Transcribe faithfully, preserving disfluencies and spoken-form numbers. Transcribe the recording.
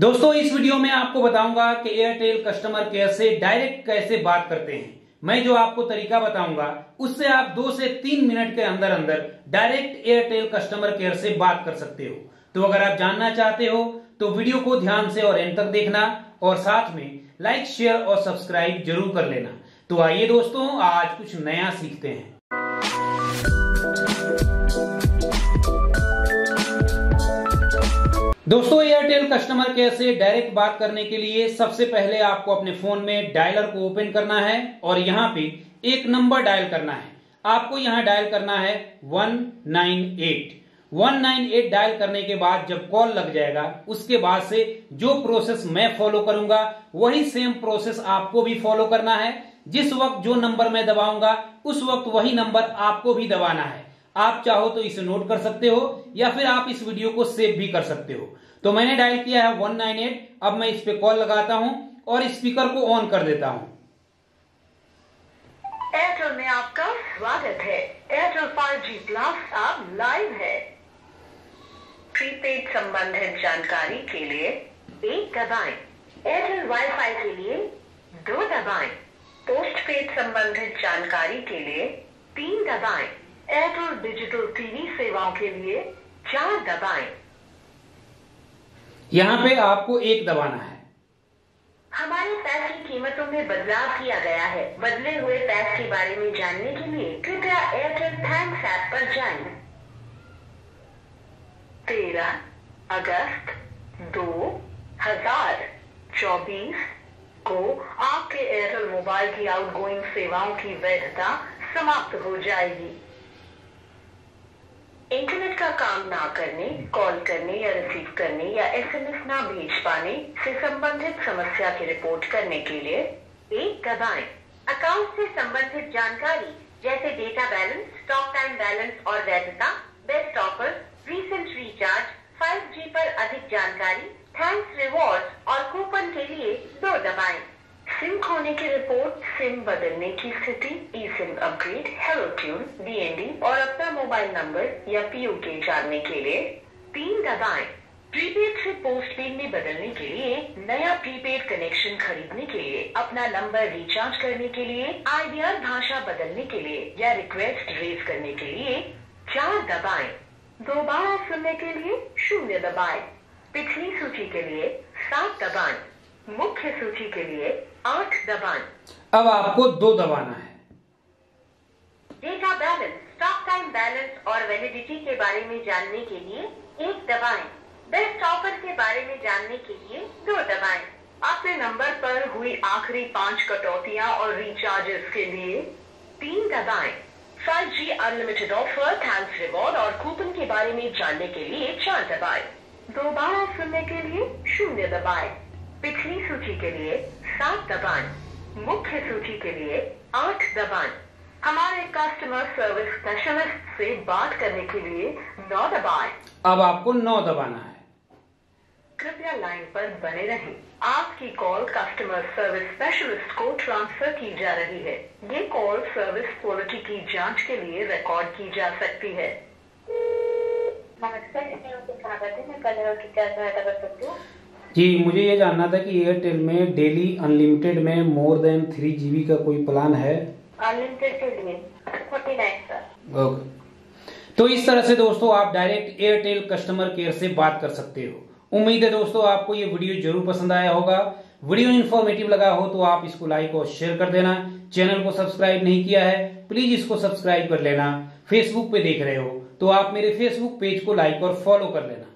दोस्तों इस वीडियो में आपको बताऊंगा कि एयरटेल कस्टमर केयर से डायरेक्ट कैसे बात करते हैं। मैं जो आपको तरीका बताऊंगा उससे आप दो से तीन मिनट के अंदर अंदर डायरेक्ट एयरटेल कस्टमर केयर से बात कर सकते हो। तो अगर आप जानना चाहते हो तो वीडियो को ध्यान से और एंड तक देखना और साथ में लाइक शेयर और सब्सक्राइब जरूर कर लेना। तो आइए दोस्तों, आज कुछ नया सीखते हैं। दोस्तों एयरटेल कस्टमर केयर से डायरेक्ट बात करने के लिए सबसे पहले आपको अपने फोन में डायलर को ओपन करना है और यहाँ पे एक नंबर डायल करना है। आपको यहाँ डायल करना है one nine eight. One nine eight dial करने के बाद जब कॉल लग जाएगा उसके बाद से जो प्रोसेस मैं फॉलो करूंगा वही सेम प्रोसेस आपको भी फॉलो करना है। जिस वक्त जो नंबर मैं दबाऊंगा उस वक्त वही नंबर आपको भी दबाना है। आप चाहो तो इसे नोट कर सकते हो या फिर आप इस वीडियो को सेव भी कर सकते हो। तो मैंने डायल किया है वन नाइन एट। अब मैं इस पे कॉल लगाता हूं और स्पीकर को ऑन कर देता हूं। एयरटेल में आपका स्वागत है। एयरटेल फाइव जी प्लस आप लाइव है। प्रीपेड संबंधित जानकारी के लिए एक दबाएं। एयरटेल वाईफाई के लिए दो दबाएं। पोस्टपेड संबंधित जानकारी के लिए तीन दबाएं। एयरटेल डिजिटल टीवी सेवाओं के लिए चार दबाएं। यहाँ पे आपको एक दबाना है। हमारे पैक की कीमतों में बदलाव किया गया है। बदले हुए पैक के बारे में जानने के लिए कृपया एयरटेल थैंक्स ऐप पर जाएं। तेरह अगस्त दो हजार चौबीस को आपके एयरटेल मोबाइल की आउटगोइंग सेवाओं की वैधता समाप्त हो जाएगी। इंटरनेट का काम ना करने, कॉल करने या रिसीव करने या एसएमएस ना भेज पाने से संबंधित समस्या की रिपोर्ट करने के लिए एक दबाएं। अकाउंट से संबंधित जानकारी जैसे data balance, stock time balance और वैधता, best offer, recent recharge, five G पर अधिक जानकारी, थैंक्स रिवॉर्ड और कूपन के लिए दो दबाएं। सिम खोने की रिपोर्ट, सिम बदलने की स्थिति, e SIM upgrade, hello tune, DND और अपना मोबाइल नंबर या पीओ के जानने के लिए तीन दबाएं। प्रीपेड से पोस्टपेड में बदलने के लिए, नया प्रीपेड कनेक्शन खरीदने के लिए, अपना नंबर रिचार्ज करने के लिए, आईडीआर भाषा बदलने के लिए या रिक्वेस्ट रेज करने के लिए चार दबाएं। दोबारा सुनने के लिए शून्य दबाएं। पिछली सूची के लिए सात दबाएं। मुख्य सूची के लिए आठ दबाएं। अब आपको दो दबाना है। Data balance, stock time balance और वैलिडिटी के बारे में जानने के लिए एक दबाएं। बेस्ट ऑफर के बारे में जानने के लिए दो दबाएं। अपने नंबर पर हुई आखिरी पांच कटौतियां और रिचार्जेस के लिए तीन दबाएं। Five G unlimited offer, thanks reward और कूपन के बारे में जानने के लिए चार दबाएं। दोबारा सुनने के लिए शून्य दबाएं। पिछली सूची के लिए सात दबाएं। मुख्य सूची के लिए आठ दबाएं। हमारे कस्टमर सर्विस स्पेशलिस्ट से बात करने के लिए नौ दबाएं। अब आपको नौ दबाना है। कृपया लाइन पर बने रहें। आपकी कॉल कस्टमर सर्विस स्पेशलिस्ट को ट्रांसफर की जा रही है। ये कॉल सर्विस क्वालिटी की जांच के लिए रिकॉर्ड की जा सकती है। नमस्कार, स्वागत है। मैं कलर की क्या सहायता कर सकती हूँ? जी, मुझे ये जानना था कि एयरटेल में डेली अनलिमिटेड में मोर देन थ्री जीबी का कोई प्लान है? अनलिमिटेड के लिए फोर्टी नाइन सर। ओके, तो इस तरह से दोस्तों आप डायरेक्ट एयरटेल कस्टमर केयर से बात कर सकते हो। उम्मीद है दोस्तों आपको ये वीडियो जरूर पसंद आया होगा। वीडियो इन्फॉर्मेटिव लगा हो तो आप इसको लाइक और शेयर कर देना। चैनल को सब्सक्राइब नहीं किया है प्लीज इसको सब्सक्राइब कर लेना। फेसबुक पे देख रहे हो तो आप मेरे फेसबुक पेज को लाइक और फॉलो कर लेना।